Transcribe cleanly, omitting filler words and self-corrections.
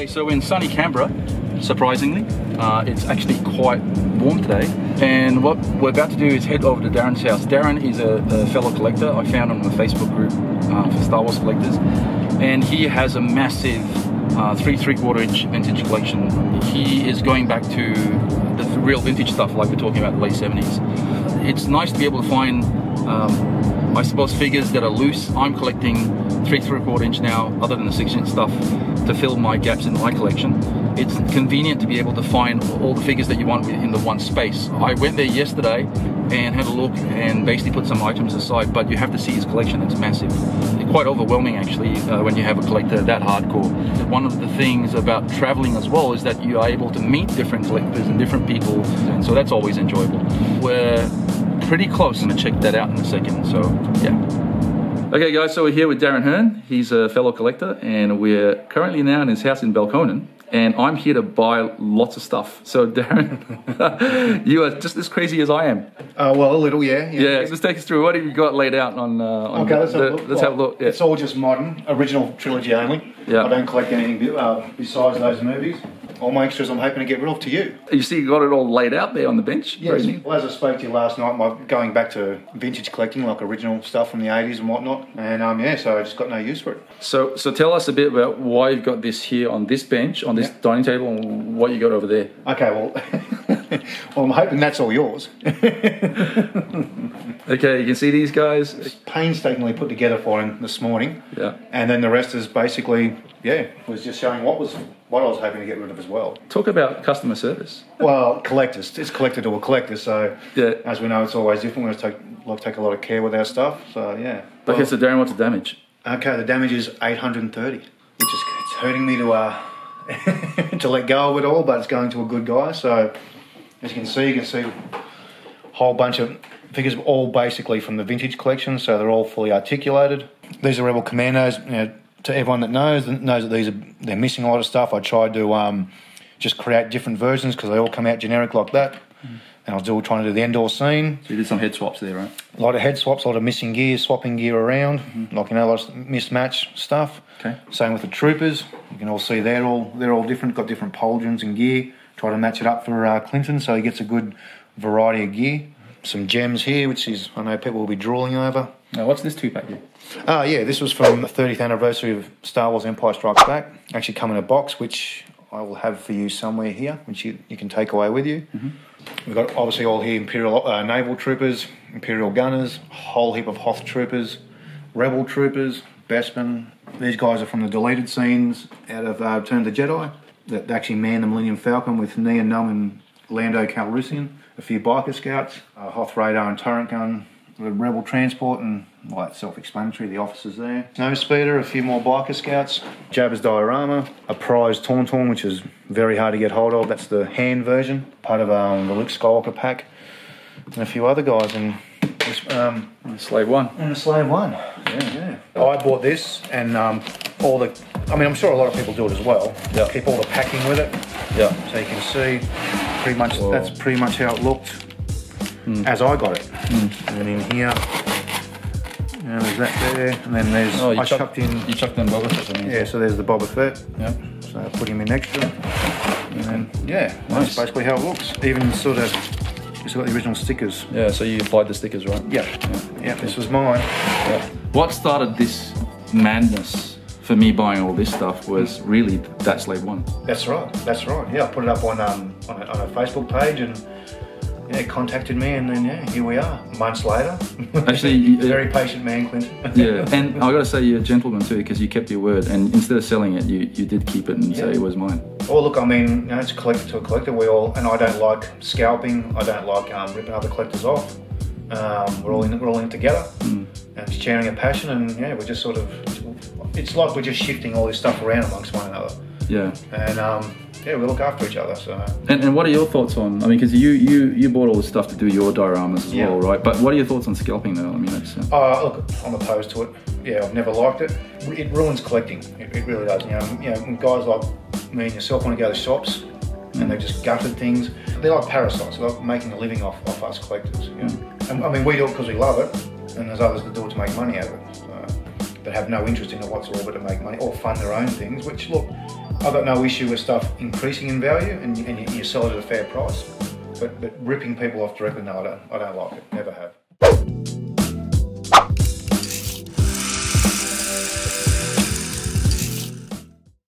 Okay, so in sunny Canberra, surprisingly, it's actually quite warm today, and what we're about to do is head over to Darren's house. Darren is a fellow collector. I found him on a Facebook group for Star Wars collectors, and he has a massive 3 3/4 inch vintage collection. He is going back to the real vintage stuff, like we're talking about the late 70s. It's nice to be able to find I suppose figures that are loose. I'm collecting 3 3/4 inch now, other than the 6 inch stuff, to fill my gaps in my collection. It's convenient to be able to find all the figures that you want in the one space. I went there yesterday and had a look and basically put some items aside, but you have to see his collection. It's massive. It's quite overwhelming actually when you have a collector that hardcore. One of the things about traveling as well is that you are able to meet different collectors and different people, and so that's always enjoyable. We're pretty close. I'm gonna check that out in a second, so yeah. Okay guys, so we're here with Darren Hearn. He's a fellow collector, and we're currently now in his house in Belconnen, and I'm here to buy lots of stuff. So Darren, you are just as crazy as I am. Well, a little, yeah. Yeah, yeah. So just take us through, what have you got laid out on okay, let's have a look. Yeah. It's all just modern, original trilogy only. Yeah. I don't collect anything besides those movies. All my extras I'm hoping to get rid of to you. You see, you got it all laid out there on the bench? Yes. Well, as I spoke to you last night, my going back to vintage collecting, like original stuff from the 80s and whatnot. And yeah, so I just got no use for it. So tell us a bit about why you've got this here on this bench, on this dining table, and what you got over there. Okay, well, I'm hoping that's all yours. Okay, you can see these guys. It's painstakingly put together for him this morning. Yeah. And then the rest is basically, yeah, was just showing what I was hoping to get rid of as well. Talk about customer service. Well, collectors. It's collector to a collector, so yeah. As we know, it's always different. We take a lot of care with our stuff, so yeah. Okay, well, so Darren, what's the damage? Okay, the damage is 830, which is it's hurting me to to let go of it all, but it's going to a good guy. So as you can see a whole bunch of figures, all basically from the vintage collection, so they're all fully articulated. These are Rebel Commandos. You know, to everyone that knows that they're missing a lot of stuff. I tried to just create different versions because they all come out generic like that. Mm. And I was still trying to do the Endor scene. So you did some head swaps there, right? A lot of head swaps, a lot of missing gear, swapping gear around, like, you know, a lot of mismatched stuff. Okay. Same with the troopers. You can all see they're all different, got different pauldrons and gear. Try to match it up for Clinton so he gets a good variety of gear. Some gems here, which is, I know people will be drooling over. Now, what's this two-pack here? Oh, yeah, this was from the 30th anniversary of Star Wars Empire Strikes Back. Actually come in a box, which I will have for you somewhere here, which you can take away with you. Mm-hmm. We've got, obviously, all here Imperial naval troopers, Imperial gunners, a whole heap of Hoth troopers, Rebel troopers, Bespin. These guys are from the deleted scenes out of Return of the Jedi, that actually manned the Millennium Falcon with Nien Nunb and Lando Calrissian, a few biker scouts, a Hoth radar and turret gun, the Rebel transport, and well, that's self-explanatory, the officers there. Snow speeder, a few more biker scouts, Jabba's diorama, a prized Tauntaun, which is very hard to get hold of. That's the hand version, part of the Luke Skywalker pack, and a few other guys. And Slave One. And the Slave One. Yeah, yeah. I bought this, and all the, I mean, I'm sure a lot of people do it as well. Yep. Keep all the packing with it. Yeah. So you can see, pretty much, whoa, that's pretty much how it looked. Mm. As I got it. Mm. And then in here, and there's that there, and then there's, oh, I chucked in... You chucked in Boba Fett, I mean. Yeah, so there's the Boba Fett. Yep. So I put him in extra, and then, yeah, nice. That's basically how it looks. Even sort of, it's got the original stickers. Yeah, so you applied the stickers, right? Yeah, yeah, this was mine. Yeah. What started this madness for me buying all this stuff was really that Slave One. That's right, yeah. I put it up on a Facebook page, and yeah, contacted me, and then yeah, here we are, months later. Actually, very patient man, Clinton. Yeah, and I gotta say, you're a gentleman too, because you kept your word, and instead of selling it, you did keep it and say it was mine. Well, look, I mean, you know, it's a collector to a collector. We all, and I don't like scalping. I don't like ripping other collectors off. We're all in together, and sharing a passion, and yeah, we're just sort of, it's like we're just shifting all this stuff around amongst one another. Yeah. And yeah, we look after each other, so... And what are your thoughts on... I mean, because you bought all this stuff to do your dioramas as well, right? But what are your thoughts on scalping, though? I mean, that's... look, I'm opposed to it. Yeah, I've never liked it. It ruins collecting. It really does. You know, when guys like me and yourself want to go to shops and they've just gutted things, they're like parasites. They're like making a living off us collectors, you know? And, I mean, we do it because we love it, and there's others that do it to make money out of it, so... but have no interest in it whatsoever to make money or fund their own things, which, look, I've got no issue with stuff increasing in value and you sell it at a fair price, but ripping people off directly, no, I don't like it, never have.